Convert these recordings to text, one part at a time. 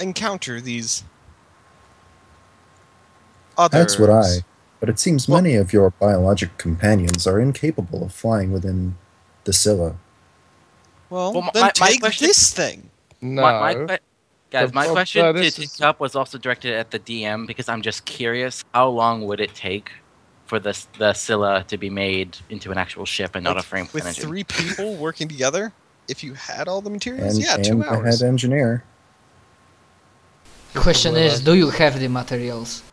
encounter these others. That's what I... But it seems many of your biologic companions are incapable of flying within the Scylla. Well then take this thing! No. Guys, my question to Tin Cup was also directed at the DM, because I'm just curious, how long would it take for the Scylla to be made into an actual ship and not a frame with engine? 3 people working together? If you had all the materials? And, yeah, 2 hours. Head engineer. The question is, do you have the materials?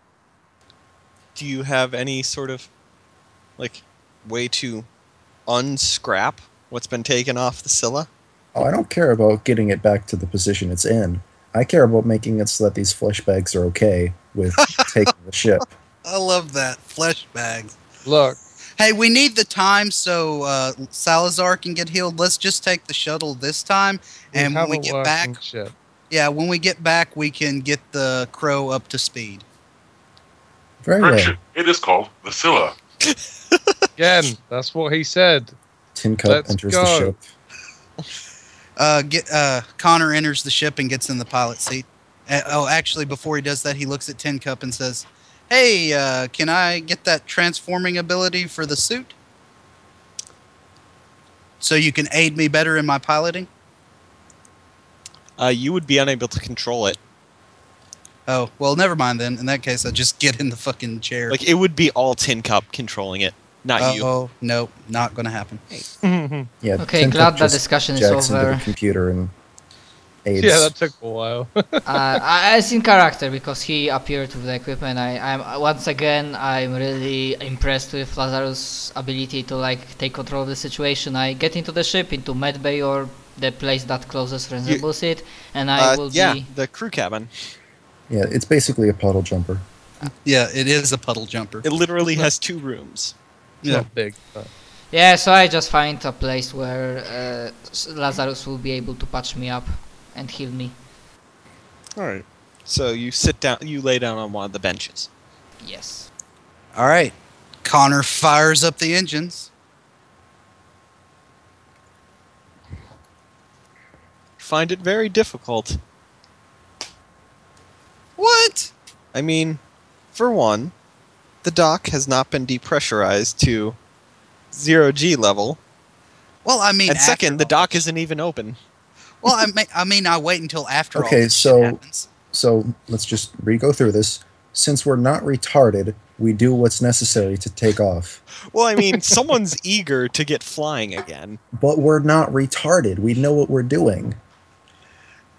Do you have any sort of, like, way to unscrap what's been taken off the Scylla? Oh, I don't care about getting it back to the position it's in. I care about making it so that these flesh bags are okay with taking the ship. I love that. Flesh bags. Look. Hey, we need the time so Salazar can get healed. Let's just take the shuttle this time. And when we get back... Ship. Yeah, when we get back, we can get the crow up to speed. Very well. It is called the Scylla. Again, that's what he said. Tin Cup enters the ship. Connor enters the ship and gets in the pilot seat. Actually, before he does that, he looks at Tin Cup and says, "Hey, can I get that transforming ability for the suit? So you can aid me better in my piloting?" You would be unable to control it. Oh, well, never mind then. In that case, I'll just get in the fucking chair. Like, it would be all Tin Cup controlling it. Not you. Oh, no, not gonna happen. Yeah, okay, glad that discussion is over. The computer and aids. Yeah, that took a while. As in character, because he appeared with the equipment. I'm once again, I'm really impressed with Lazarus' ability to like take control of the situation. I get into the ship, into medbay or the place that closest resembles it, and I will be the crew cabin. Yeah, it's basically a puddle jumper. Yeah, it is a puddle jumper. It literally has 2 rooms. Yeah. Not big. But. Yeah, so I just find a place where Lazarus will be able to patch me up and heal me. Alright. So you sit down, you lay down on one of the benches. Yes. Alright. Connor fires up the engines. Find it very difficult. What? I mean, for one, the dock has not been depressurized to 0G level. Well, I mean, and second, the dock isn't even open. Well, I mean, I wait until after all this shit happens. So let's just re-go through this. Since we're not retarded, we do what's necessary to take off. Well, I mean, someone's eager to get flying again. But we're not retarded. We know what we're doing.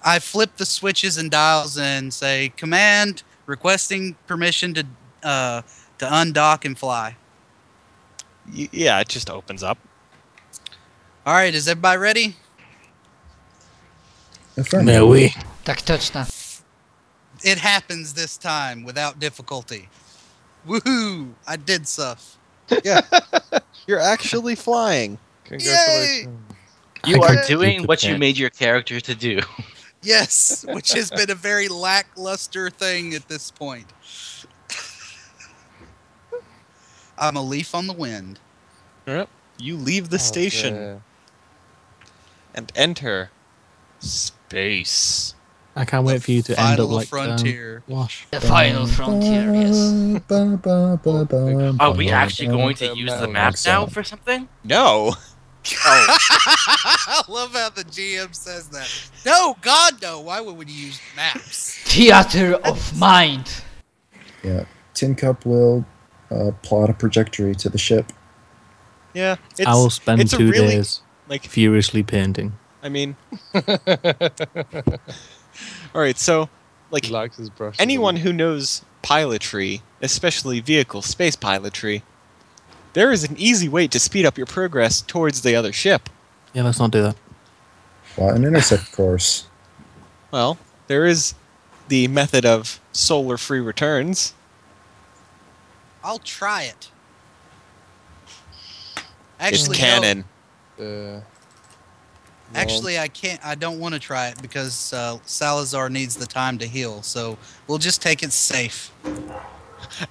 I flip the switches and dials and say, "Command, requesting permission to undock and fly." Yeah, it just opens up. All right, is everybody ready? No, we. It happens this time without difficulty. Woohoo! I did stuff. Yeah, you're actually flying. Congratulations! Yay! You are doing what you made your character to do. Yes, which has been a very lackluster thing at this point. I'm a leaf on the wind. Yep. You leave the station and enter space. I can't wait for you to end up like frontier. The final frontier, yes. Are we actually going to use the map now for something? No. Oh. I love how the GM says that. No, God, no. Why would we use maps? Theater of mind. Yeah. Tin Cup will plot a trajectory to the ship. Yeah. I will spend 2 days like, furiously painting. I mean... Alright, so... like anyone who knows pilotry, especially vehicle space pilotry, there is an easy way to speed up your progress towards the other ship. Yeah, let's not do that. Well, an intercept course. Well, there is the method of solar free returns. I'll try it. Actually, it's canon. No. Actually, I can't. I don't want to try it because Salazar needs the time to heal. So we'll just take it safe.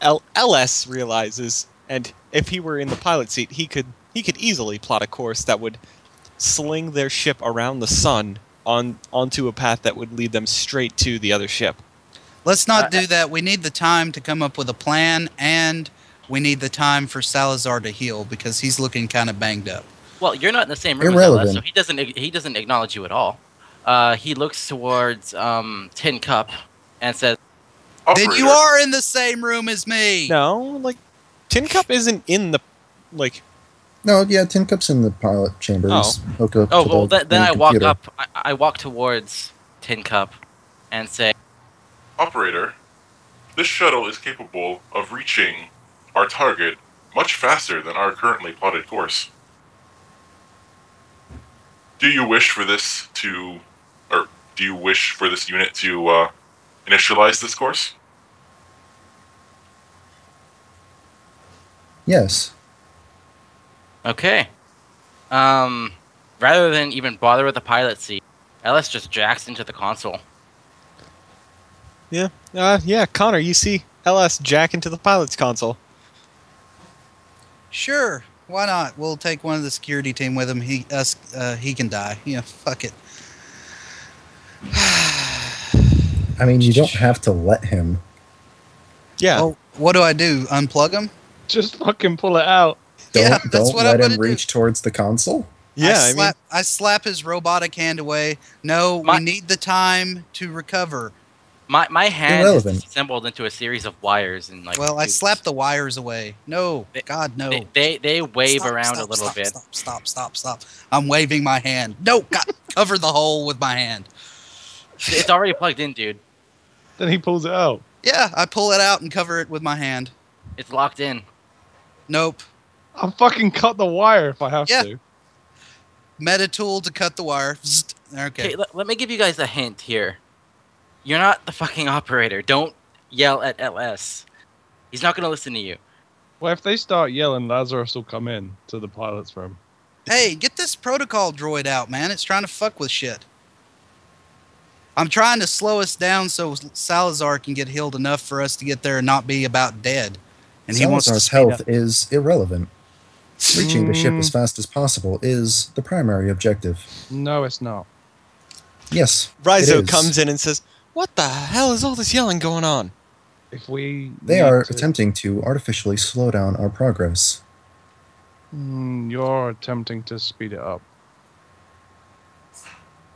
L.S. realizes. And if he were in the pilot seat, he could easily plot a course that would sling their ship around the sun onto a path that would lead them straight to the other ship. Let's not do that. We need the time to come up with a plan, and we need the time for Salazar to heal because he's looking kind of banged up. Well, you're not in the same room as L.S., so he doesn't acknowledge you at all. He looks towards Tin Cup and says, "Then you are in the same room as me." No, like Tin Cup isn't in the like. No, yeah, Tin Cup's in the pilot chamber. Oh, okay, oh well, then I walk up. I walk towards Tin Cup and say, "Operator, this shuttle is capable of reaching our target much faster than our currently plotted course. Do you wish for this to, or do you wish for this unit to initialize this course?" Yes. Okay. Rather than even bother with the pilot seat, L.S. just jacks into the console. Yeah. Yeah, Connor, you see L.S. jack into the pilot's console. Sure. Why not? We'll take one of the security team with him. He can die. Yeah, fuck it. I mean, you don't have to let him. Yeah. Well, what do I do? Unplug him? Just fucking pull it out. Don't let him reach towards the console. Yeah, I slap his robotic hand away. No, we need the time to recover. My hand is assembled into a series of wires and like. Well, I slapped the wires away. No, God, no. They wave around a little bit. Stop! I'm waving my hand. No, God, cover the hole with my hand. It's already plugged in, dude. Then he pulls it out. Yeah, I pull it out and cover it with my hand. It's locked in. Nope. I'll fucking cut the wire if I have to. Meta tool to cut the wire. Okay. Let me give you guys a hint here. You're not the fucking operator. Don't yell at L.S. He's not going to listen to you. Well, if they start yelling, Lazarus will come in to the pilot's room. Hey, get this protocol droid out, man. It's trying to fuck with shit. I'm trying to slow us down so Salazar can get healed enough for us to get there and not be about dead. And Salazar's health is irrelevant. Reaching the ship as fast as possible is the primary objective. No, it's not. Yes, Rizo comes in and says, "What the hell is all this yelling going on?" They are attempting to artificially slow down our progress. You're attempting to speed it up.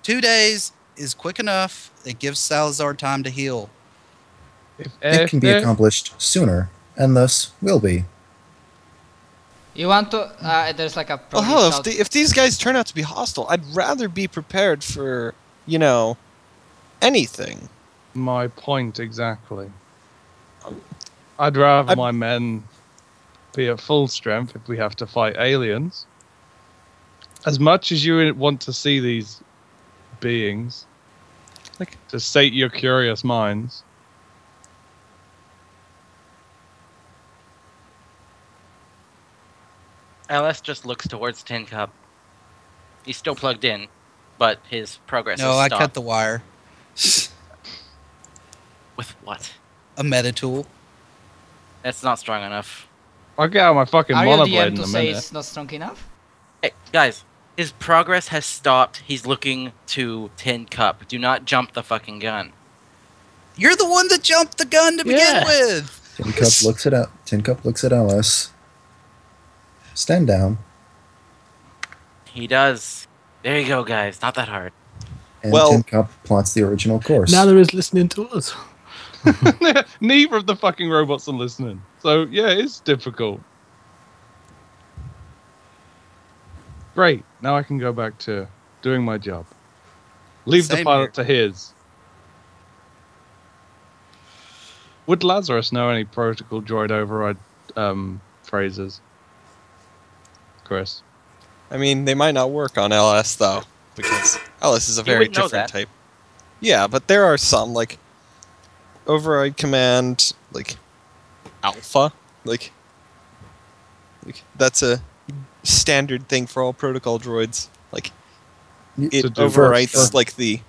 2 days is quick enough. It gives Salazar time to heal. It can be accomplished sooner, and thus will be. You want to? There's like a. Well, hell, if these guys turn out to be hostile, I'd rather be prepared for, you know, anything. My point exactly. I'd rather my men be at full strength if we have to fight aliens. As much as you want to see these beings, like to sate your curious minds. L.S. just looks towards Tin Cup. He's still plugged in, but his progress is stopped. No, I cut the wire. With what? A meta tool. That's not strong enough. I'll get out my fucking monoblade in a minute. It's not strong enough? Hey, guys, his progress has stopped. He's looking to Tin Cup. Do not jump the fucking gun. You're the one that jumped the gun to begin with! Tin Cup looks it up. Tin Cup looks at L.S. Stand down. He does. There you go, guys. Not that hard. And Tin Cup plots the original course. Neither is listening to us. Neither of the fucking robots are listening. So, yeah, it's difficult. Great. Now I can go back to doing my job. Leave the pilot to his. Would Lazarus know any protocol droid override phrases? Chris. I mean, they might not work on L.S. though, because L.S. is a very different type. Yeah, but there are some, like, override command, like, alpha, like that's a standard thing for all protocol droids. Like, it overwrites, like, the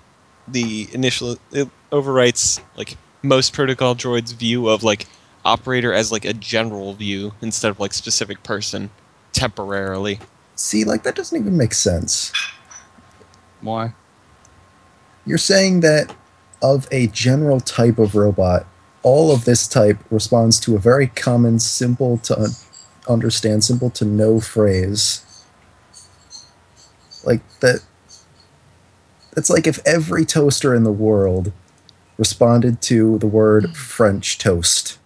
initial, it overwrites, like, most protocol droids' view of, like, operator as, like, a general view instead of, like, specific person. Temporarily. See, like, that doesn't even make sense. Why? You're saying that of a general type of robot, all of this type responds to a very common, simple to understand, simple to know phrase. Like that. That's like if every toaster in the world responded to the word French toast.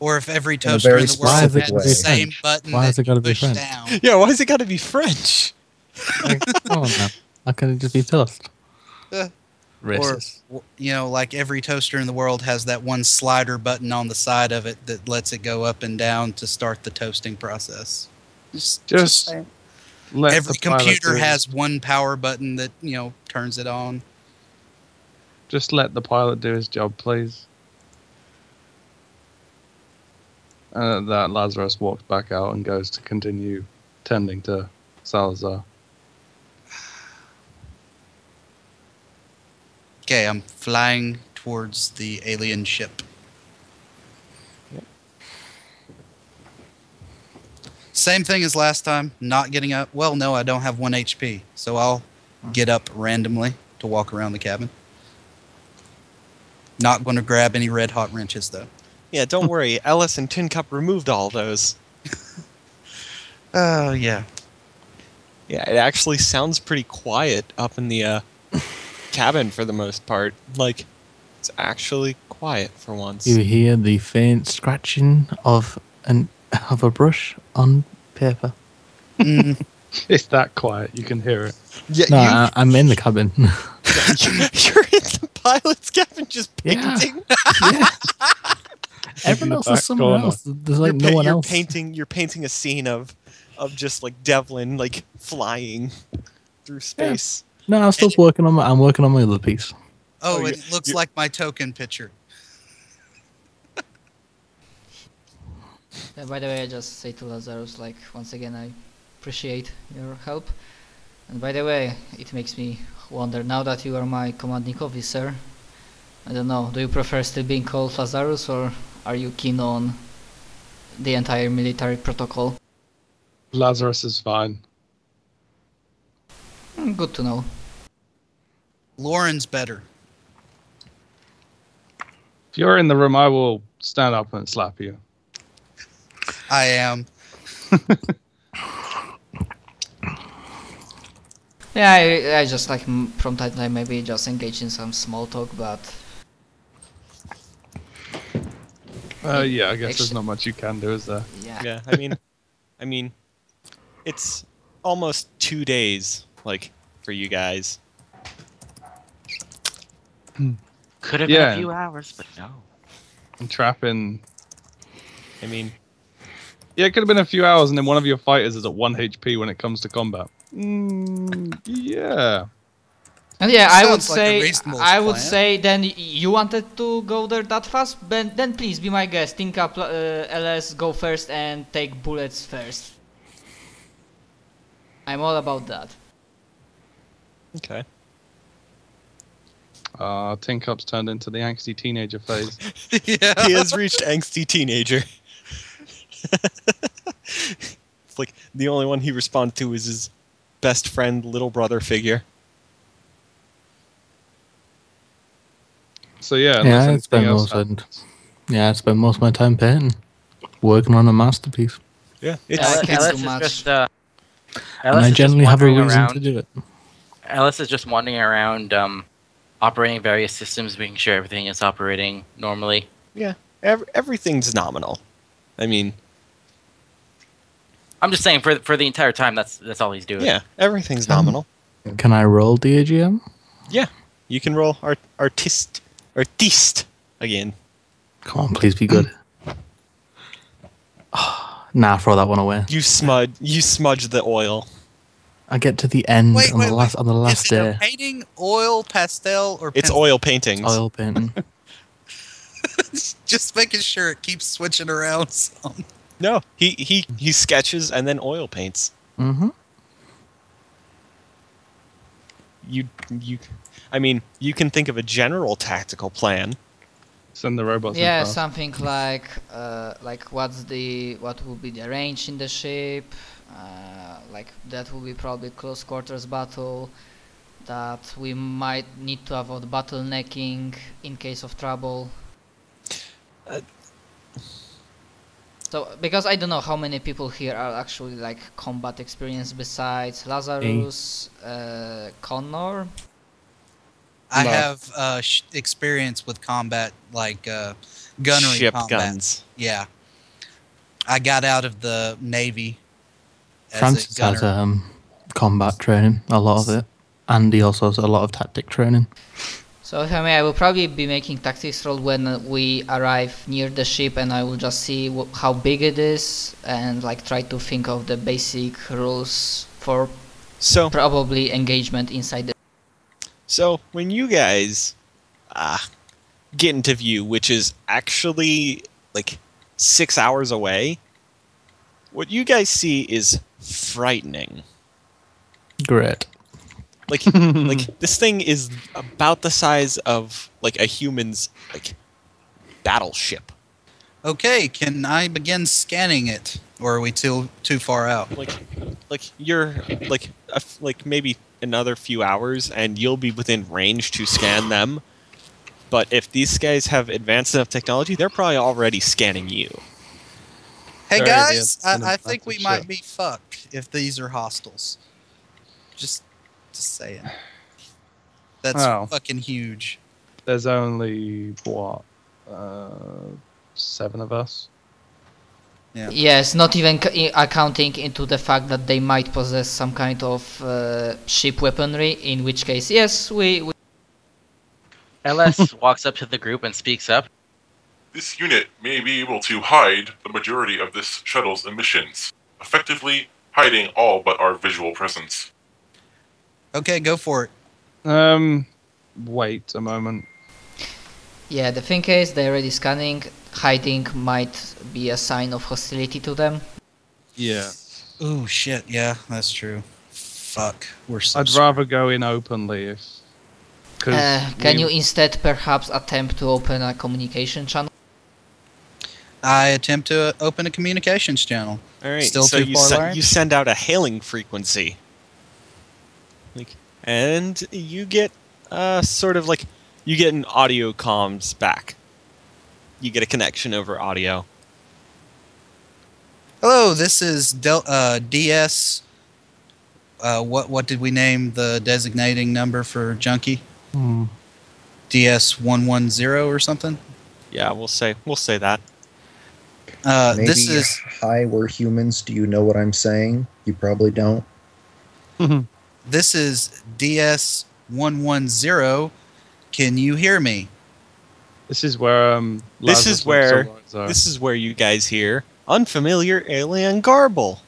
Or if every toaster in the world had the same button that you pushed down. Yeah, why has it got to be French? Like, oh no. How can it just be toast? Racist. Or, you know, like every toaster in the world has that one slider button on the side of it that lets it go up and down to start the toasting process. Just every computer has one power button that, you know, turns it on. Just let the pilot do his job, please. And that Lazarus walks back out and goes to continue tending to Salazar. Okay, I'm flying towards the alien ship. Yep. Same thing as last time, not getting up. Well, no, I don't have 1 HP, so I'll get up randomly to walk around the cabin. Not going to grab any red hot wrenches, though. Yeah, don't worry. L.S. and Tin Cup removed all those. Oh, yeah. Yeah, it actually sounds pretty quiet up in the cabin for the most part. Like, it's actually quiet for once. You hear the faint scratching of a brush on paper. It's that quiet. You can hear it. Yeah, no, I'm in the cabin. You're in the pilot's cabin just painting? Yeah. Everyone else is somewhere else. There's like no one else. You're painting a scene of just like Devlin like flying through space. Yeah. No, I'm still working on my. I'm working on my other piece. Oh, it looks like my token picture. Yeah, by the way, I just say to Lazarus, like, once again, I appreciate your help. And by the way, it makes me wonder now that you are my commanding officer. I don't know. Do you prefer still being called Lazarus, or are you keen on the entire military protocol? Lazarus is fine. Good to know. Lauren's better. If you're in the room, I will stand up and slap you. I am. Yeah, I just like from time to time maybe just engage in some small talk, but... yeah, I guess there's not much you can do, is there? Yeah. I mean, it's almost 2 days, like, for you guys. Could have been a few hours, but no. I'm trapping. I mean, yeah, it could have been a few hours, and then one of your fighters is at 1 HP when it comes to combat. Yeah. And yeah, I would say then you wanted to go there that fast? Then please be my guest. Think up LS, go first and take bullets first. I'm all about that. Okay. Tin Cup's turned into the angsty teenager phase. Yeah. He has reached angsty teenager. It's like the only one he responds to is his best friend, little brother figure. So yeah, I spend most of my time painting, working on a masterpiece. Yeah, I generally have a reason to do it. Alice is just wandering around, operating various systems, making sure everything is operating normally. Yeah, everything's nominal. I mean, I'm just saying for the entire time that's all he's doing. Yeah, everything's nominal. Can I roll DAGM? Yeah, you can roll artiste again. Come on, please be good. Nah, throw that one away. You smudge the oil. I get to the end on the last day. Is it painting, oil, pastel, or it's oil paintings? It's oil painting. Just making sure it keeps switching around. Some. No, he sketches and then oil paints. Mm-hmm. You can think of a general tactical plan. Send the robots. Yeah, something like what will be the range in the ship? Like that will be probably close quarters battle. that we might need to avoid bottlenecking in case of trouble. So, because I don't know how many people here are actually like combat experienced besides Lazarus, Connor. I have experience with combat, like gunnery ship combat. Guns. Yeah, I got out of the Navy. Francis has combat training, a lot of it. Andy also has a lot of tactic training. So if I may, I will probably be making tactics roll when we arrive near the ship, and I will just see how big it is and like try to think of the basic rules for probably engagement inside the. So when you guys get into view, which is actually like 6 hours away, what you guys see is frightening. Great. Like, like this thing is about the size of like a human's like battleship. Okay, can I begin scanning it, or are we too far out? Like you're like maybe another few hours, and you'll be within range to scan them. But if these guys have advanced enough technology, they're probably already scanning you. Hey guys, I think we might be fucked if these are hostiles. Just saying. That's fucking huge. There's only, what, 7 of us? Yeah. Yes, not even accounting into the fact that they might possess some kind of ship weaponry, in which case, yes, we... L.S. walks up to the group and speaks up. This unit may be able to hide the majority of this shuttle's emissions, effectively hiding all but our visual presence. Okay, go for it. Wait a moment. Yeah, the thing is, they're already scanning. Hiding might be a sign of hostility to them. Yeah. Oh shit, yeah, that's true. Fuck, we're so I'd rather go in openly if... can you instead perhaps attempt to open a communication channel? I attempt to open a communications channel. Alright, so you send out a hailing frequency. And you get sort of like you get an audio comms back. You get a connection over audio. Hello, this is DS. What did we name the designating number for junkie? DS 110 or something. Yeah, we'll say that. Maybe this is hi. We're humans. Do you know what I'm saying? You probably don't. This is DS 110. Can you hear me? This is where this is where you guys hear unfamiliar alien garble.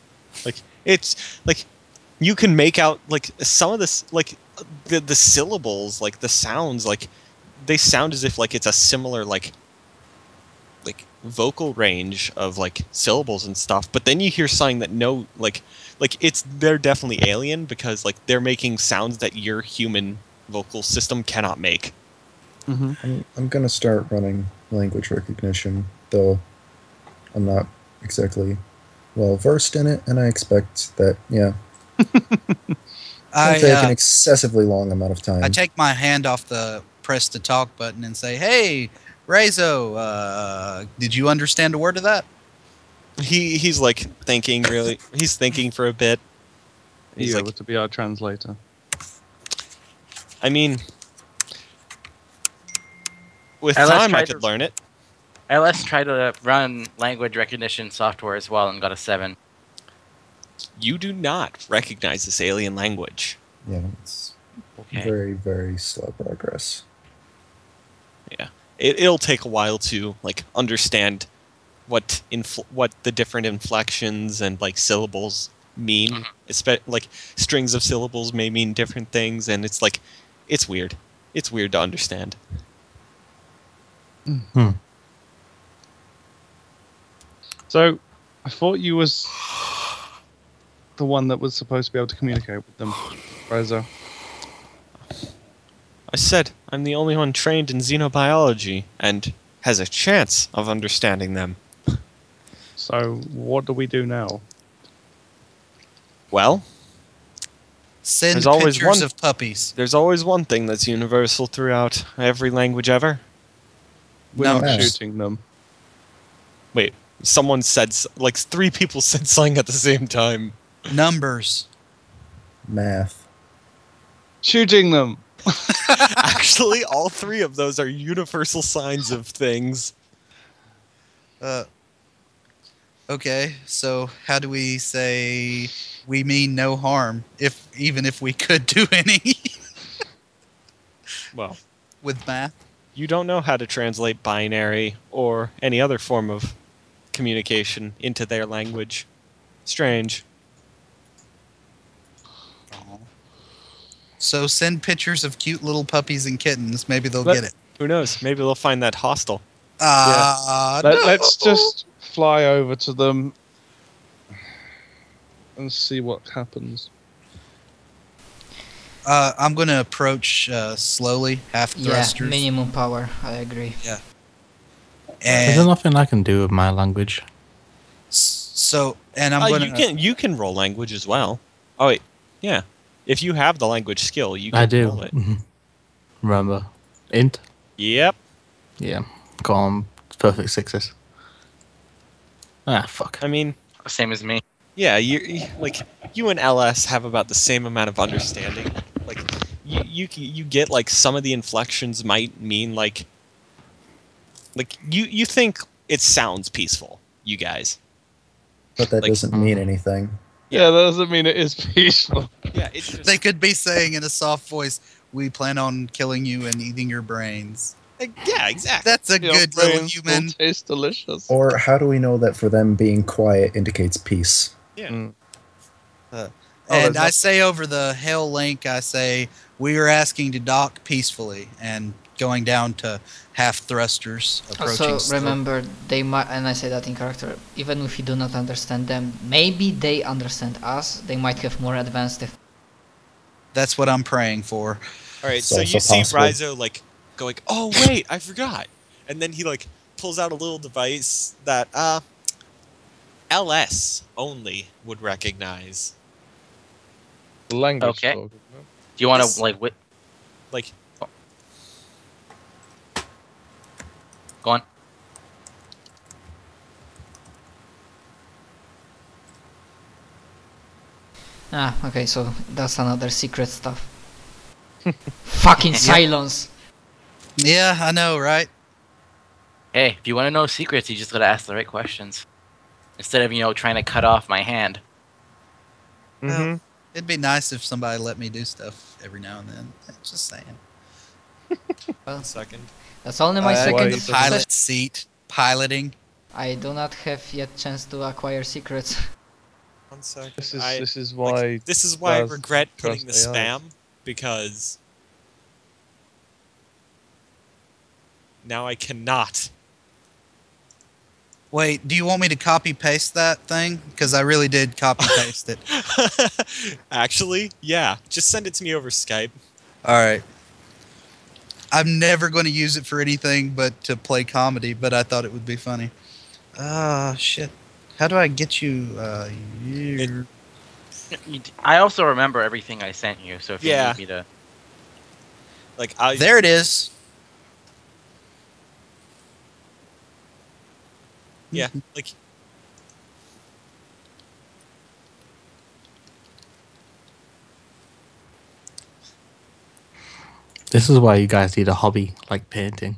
Like it's like you can make out like some of this like the syllables, like the sounds, like they sound as if like it's a similar like vocal range of like syllables and stuff, but then you hear something that no like they're definitely alien because like they're making sounds that your human vocal system cannot make. I'm gonna start running language recognition, though I'm not exactly well versed in it, and I expect that I take an excessively long amount of time. I take my hand off the press to talk button and say, "Hey, Rizo, did you understand a word of that?" He's like thinking really. He's thinking for a bit. He's able to be our translator. I mean, with time I could learn it. LS tried to run language recognition software as well and got a 7. You do not recognize this alien language. Yeah, it's very, very slow progress. Yeah, it'll take a while to like understand what the different inflections and like syllables mean. Like strings of syllables may mean different things, and it's like it's weird to understand. So I thought you was the one that was supposed to be able to communicate with them, Rizo. I said I'm the only one trained in xenobiology and has a chance of understanding them. So, what do we do now? Well, Send pictures of puppies. There's always one thing that's universal throughout every language ever. Without shooting them. Wait, someone said, like, 3 people said something at the same time. Numbers. Math. Shooting them. Actually, all 3 of those are universal signs of things. Okay, so how do we say we mean no harm, even if we could do any? Well, with math? You don't know how to translate binary or any other form of communication into their language. Strange. Aww. So send pictures of cute little puppies and kittens. Maybe they'll get it. Who knows? Maybe they'll find that hostile. Yeah. Let's just fly over to them and see what happens. I'm going to approach slowly, half thrusters. Yeah, minimum power, I agree. Yeah. And there's nothing I can do with my language. So, and I'm going to... You can roll language as well. Oh, wait. Yeah. If you have the language skill, you can roll it. Mm-hmm. Remember. Int? Yep. Yeah. Calm. Perfect sixes. Ah, fuck. I mean... Same as me. Yeah, you and L.S. have about the same amount of understanding. Like, you get, like, some of the inflections might mean, like you think it sounds peaceful, you guys. But that doesn't mean anything. Yeah, that doesn't mean it is peaceful. Yeah, it's just... They could be saying in a soft voice, we plan on killing you and eating your brains. Yeah, exactly. That's a good little human. Tastes delicious. Or how do we know that for them being quiet indicates peace? Yeah. Mm. And I say over the Hail link, I say, we are asking to dock peacefully, and going down to half thrusters. Also, remember, they might, and I say that in character, even if you do not understand them, maybe they understand us, they might have more advanced... That's what I'm praying for. Alright, so you see Rizo, like, go like, oh wait, I forgot, and then he like pulls out a little device that LS only would recognize. Language. Okay. Code, no? Do you want to like? Oh. Go on. Ah, okay. So that's another secret stuff. Fucking silence. Yeah, I know, right? Hey, if you want to know secrets, you just gotta ask the right questions. Instead of, you know, trying to cut off my hand. Mm-hmm. Well, it'd be nice if somebody let me do stuff every now and then. Just saying. Well, second. That's only my second. The pilot seat. Piloting. I do not have yet chance to acquire secrets. One second. This is why I regret putting the spam, because... Now I cannot. Wait, do you want me to copy-paste that thing? Because I really did copy-paste it. Actually, yeah. Just send it to me over Skype. Alright. I'm never going to use it for anything but to play comedy, but I thought it would be funny. Ah, shit. How do I get you... I also remember everything I sent you, so if you need me to... Like, there it is! Yeah, like... This is why you guys need a hobby, like painting.